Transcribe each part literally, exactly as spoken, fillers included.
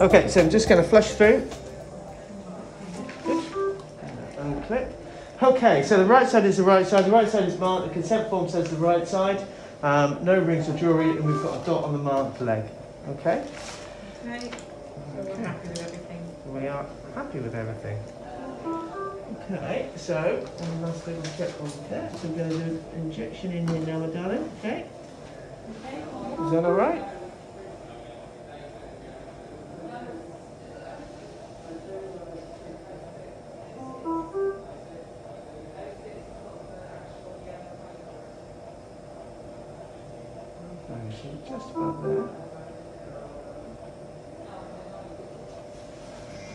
Okay, so I'm just going to flush through. Unclip. Okay, so the right side is the right side. The right side is marked. The consent form says the right side. Um, no rings or jewellery, and we've got a dot on the marked leg. Okay? Okay. So we're happy with everything. We are happy with everything. Okay, so one last little check on there. So we're going to do an injection in here now, my darling. Okay? Okay. Is that all right? Okay, so just about there.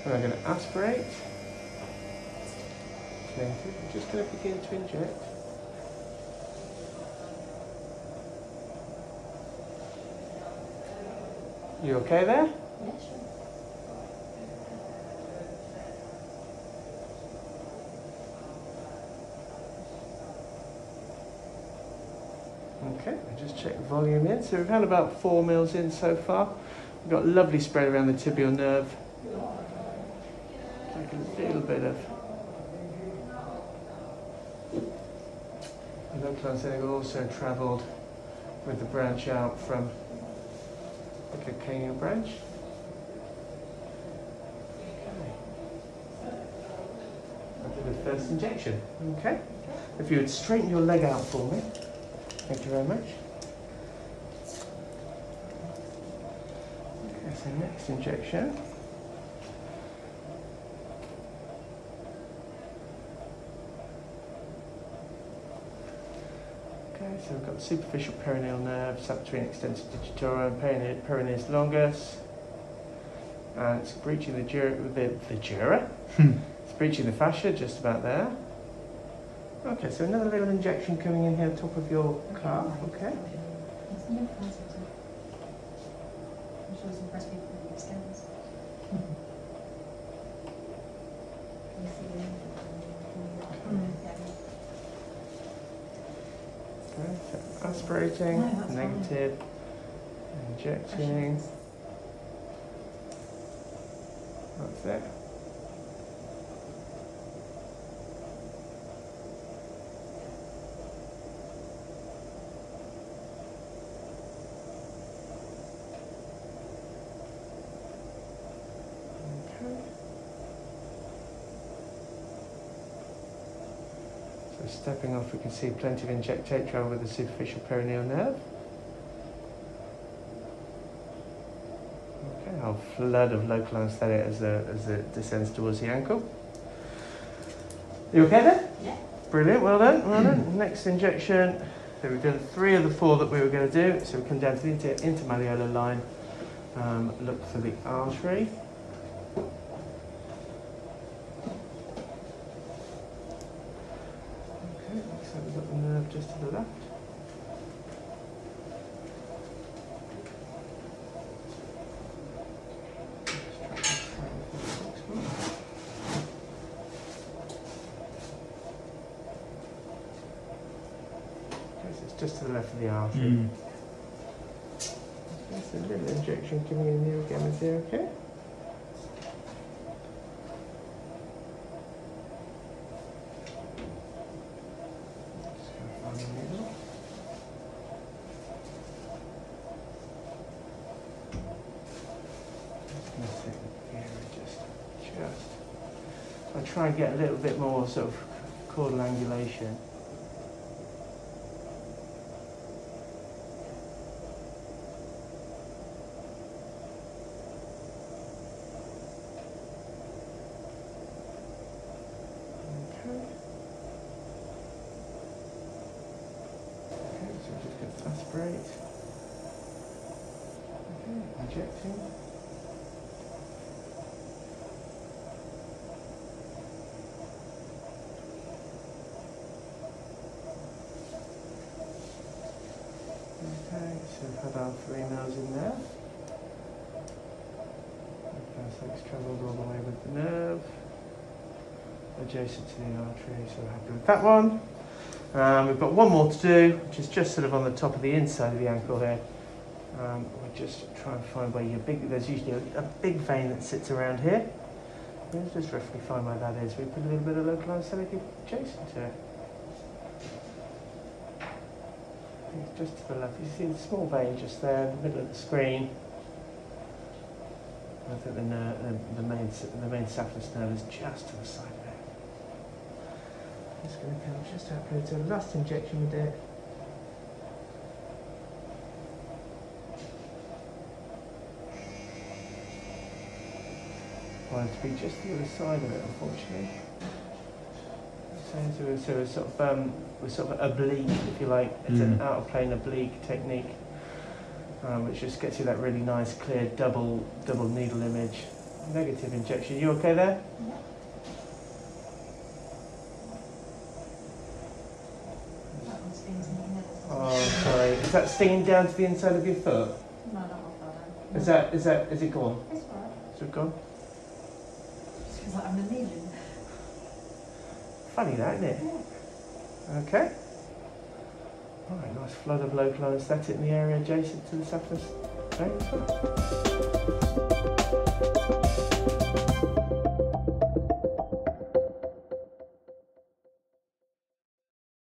We're going to aspirate. Okay, I'm just going to begin to inject. You okay there? Yeah, sure. Okay, I'll just check the volume in. So we've had about four mils in so far. We've got a lovely spread around the tibial nerve. I can feel a bit of... The local antenna also travelled with the branch out from the calcaneal branch. Okay. I'll do the first injection. Okay. If you would straighten your leg out for me. Thank you very much. Okay, so next injection. So we've got superficial peroneal nerve, subcutaneous extensor digitorum, peroneus longus, and it's breaching the dura, the, the dura. It's breaching the fascia just about there. Okay, so another little injection coming in here, top of your okay, calf. Okay. So aspirating, no, negative, fine. Injecting, that's it. Okay. Stepping off, we can see plenty of injectate travel with the superficial peroneal nerve. Okay, a flood of local anaesthetic as the, as it descends towards the ankle. You okay then? Yeah. Brilliant, well done, well done. Next injection, so we've done three of the four that we were going to do. So we come down to the inter intermalleolar line, um, look for the artery. So we've got the nerve just to the left. Okay, so it's just to the left of the artery. Mm. Okay, so a little injection coming in here again, is it okay? I'll try and get a little bit more sort of caudal angulation. Okay. Okay, so we're just going to aspirate. Okay, injecting. Okay, so we've had our three mils in there. Okay, so it's travelled all the way with the nerve, adjacent to the artery, so we're happy with that one. Um, we've got one more to do, which is just sort of on the top of the inside of the ankle here. Um, just try and find where your big, there's usually a, a big vein that sits around here. Let's just roughly find where that is. We put a little bit of localized silica adjacent to it. It's just to the left. You see the small vein just there in the middle of the screen. I think the, nerve, the, the main the main saphenous nerve is just to the side there. I'm just going to come just after to the last injection we did. Well, to be just the other side of it, unfortunately. So we're so sort of um, we're sort of oblique, if you like. It's mm. an out of plane oblique technique. Um, which just gets you that really nice, clear, double double needle image. Negative injection. You okay there? Yeah. Oh, sorry. Is that stinging down to the inside of your foot? No, not that. Is that is that is it gone? It's gone. Is it gone? It feels like I'm a needle. Funny that, isn't it? Yeah. Okay. All right, nice flood of local anaesthetic in the area adjacent to the saphenous. Okay.